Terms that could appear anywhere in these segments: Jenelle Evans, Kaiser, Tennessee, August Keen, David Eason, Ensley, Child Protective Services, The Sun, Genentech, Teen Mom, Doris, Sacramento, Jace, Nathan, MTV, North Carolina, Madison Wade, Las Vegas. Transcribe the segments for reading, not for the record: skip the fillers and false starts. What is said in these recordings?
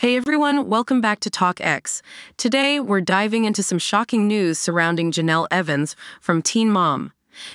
Hey everyone, welcome back to Talk X. Today, we're diving into some shocking news surrounding Jenelle Evans from Teen Mom.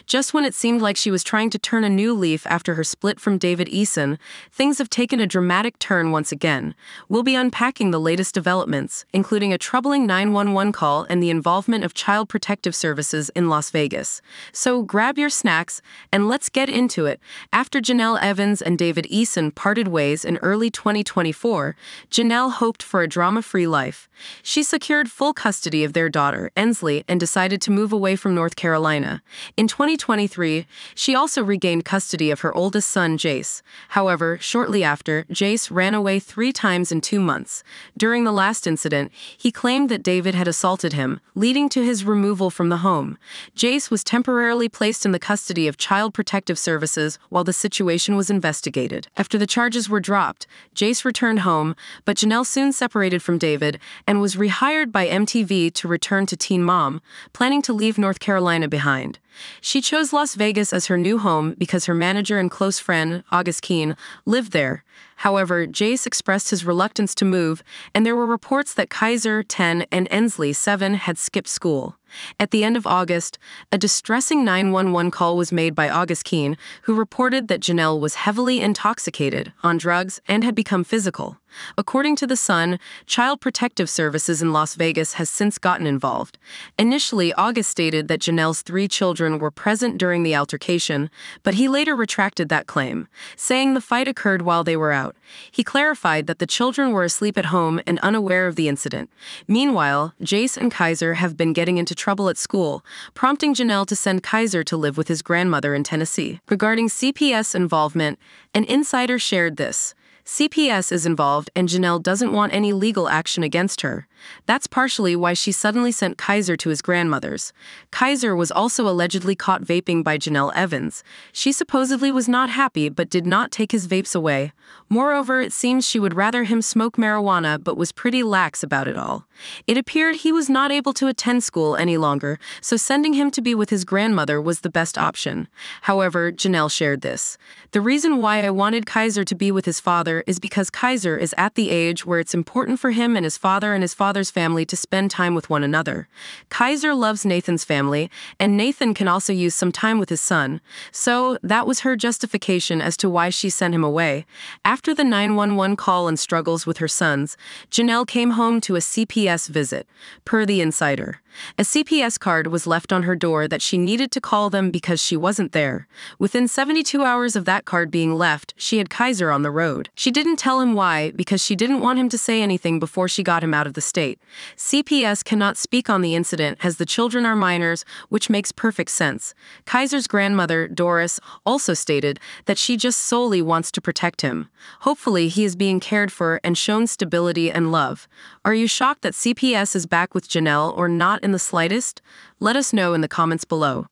Just when it seemed like she was trying to turn a new leaf after her split from David Eason, things have taken a dramatic turn once again. We'll be unpacking the latest developments, including a troubling 911 call and the involvement of Child Protective Services in Las Vegas. So grab your snacks, and let's get into it. After Jenelle Evans and David Eason parted ways in early 2024, Jenelle hoped for a drama-free life. She secured full custody of their daughter, Ensley, and decided to move away from North Carolina. In 2023, she also regained custody of her oldest son, Jace. However, shortly after, Jace ran away 3 times in 2 months. During the last incident, he claimed that David had assaulted him, leading to his removal from the home. Jace was temporarily placed in the custody of Child Protective Services while the situation was investigated. After the charges were dropped, Jace returned home, but Jenelle soon separated from David and was rehired by MTV to return to Teen Mom, planning to leave North Carolina behind. She chose Las Vegas as her new home because her manager and close friend, August Keen, lived there. However, Jace expressed his reluctance to move, and there were reports that Kaiser, 10, and Ensley, 7, had skipped school. At the end of August, a distressing 911 call was made by August Keen, who reported that Jenelle was heavily intoxicated, on drugs, and had become physical. According to The Sun, Child Protective Services in Las Vegas has since gotten involved. Initially, August stated that Jenelle's 3 children were present during the altercation, but he later retracted that claim, saying the fight occurred while they were out. He clarified that the children were asleep at home and unaware of the incident. Meanwhile, Jace and Kaiser have been getting into trouble at school, prompting Jenelle to send Kaiser to live with his grandmother in Tennessee. Regarding CPS involvement, an insider shared this. CPS is involved and Jenelle doesn't want any legal action against her. That's partially why she suddenly sent Kaiser to his grandmother's. Kaiser was also allegedly caught vaping by Jenelle Evans. She supposedly was not happy but did not take his vapes away. Moreover, it seems she would rather him smoke marijuana but was pretty lax about it all. It appeared he was not able to attend school any longer, so sending him to be with his grandmother was the best option. However, Jenelle shared this. The reason why I wanted Kaiser to be with his father is because Kaiser is at the age where it's important for him and his father's family to spend time with one another. Kaiser loves Nathan's family, and Nathan can also use some time with his son. So that was her justification as to why she sent him away. After the 911 call and struggles with her sons, Jenelle came home to a CPS visit, per the insider. A CPS card was left on her door that she needed to call them because she wasn't there. Within 72 hours of that card being left, she had Kaiser on the road. She didn't tell him why because she didn't want him to say anything before she got him out of the state. CPS cannot speak on the incident as the children are minors, which makes perfect sense. Kaiser's grandmother, Doris, also stated that she just solely wants to protect him. Hopefully, he is being cared for and shown stability and love. Are you shocked that CPS is back with Jenelle or not in the slightest? Let us know in the comments below.